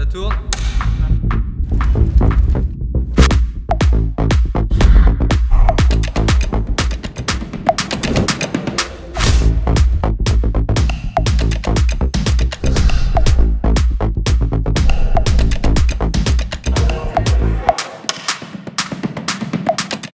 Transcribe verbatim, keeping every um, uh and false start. C'est à tour.